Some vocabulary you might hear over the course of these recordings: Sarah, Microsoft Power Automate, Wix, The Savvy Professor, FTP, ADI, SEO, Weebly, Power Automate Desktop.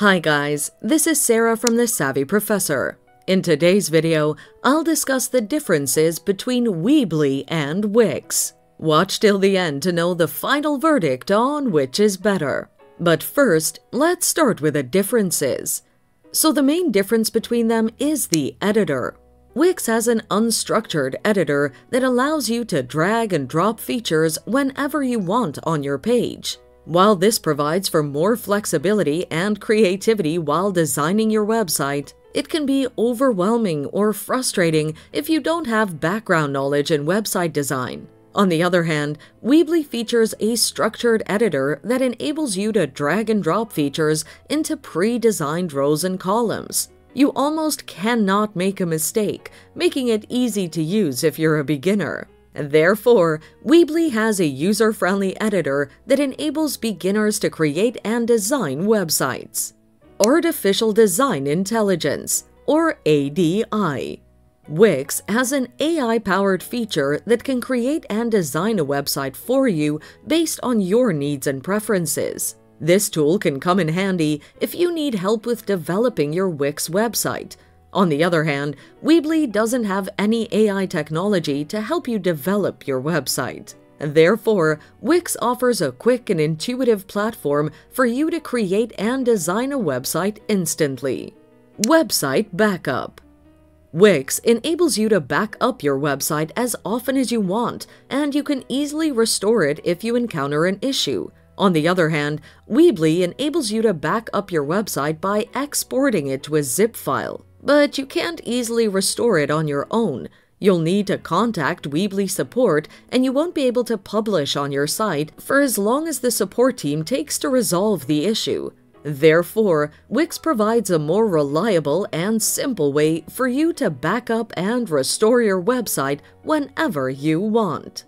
Hi guys, this is Sarah from The Savvy Professor. In today's video, I'll discuss the differences between Weebly and Wix. Watch till the end to know the final verdict on which is better. But first, let's start with the differences. So the main difference between them is the editor. Wix has an unstructured editor that allows you to drag and drop features whenever you want on your page. While this provides for more flexibility and creativity while designing your website, it can be overwhelming or frustrating if you don't have background knowledge in website design. On the other hand, Weebly features a structured editor that enables you to drag and drop features into pre-designed rows and columns. You almost cannot make a mistake, making it easy to use if you're a beginner. Therefore, Weebly has a user-friendly editor that enables beginners to create and design websites. Artificial Design Intelligence, or ADI. Wix has an AI-powered feature that can create and design a website for you based on your needs and preferences. This tool can come in handy if you need help with developing your Wix website. On the other hand, Weebly doesn't have any AI technology to help you develop your website. Therefore, Wix offers a quick and intuitive platform for you to create and design a website instantly. Website Backup. Wix enables you to back up your website as often as you want, and you can easily restore it if you encounter an issue. On the other hand, Weebly enables you to back up your website by exporting it to a zip file. But you can't easily restore it on your own. You'll need to contact Weebly support, and you won't be able to publish on your site for as long as the support team takes to resolve the issue. Therefore, Wix provides a more reliable and simple way for you to back up and restore your website whenever you want.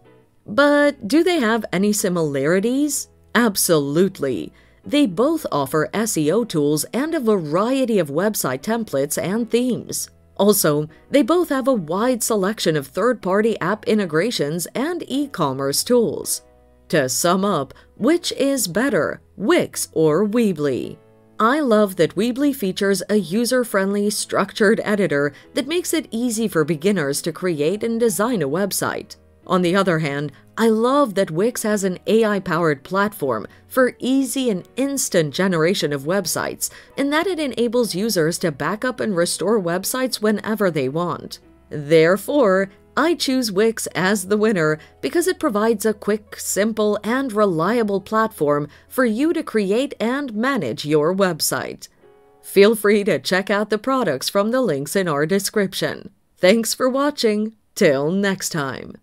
But do they have any similarities? Absolutely. They both offer SEO tools and a variety of website templates and themes. Also, they both have a wide selection of third-party app integrations and e-commerce tools. To sum up, which is better, Wix or Weebly? I love that Weebly features a user-friendly, structured editor that makes it easy for beginners to create and design a website. On the other hand, I love that Wix has an AI-powered platform for easy and instant generation of websites, and that it enables users to back up and restore websites whenever they want. Therefore, I choose Wix as the winner because it provides a quick, simple, and reliable platform for you to create and manage your website. Feel free to check out the products from the links in our description. Thanks for watching. Till next time.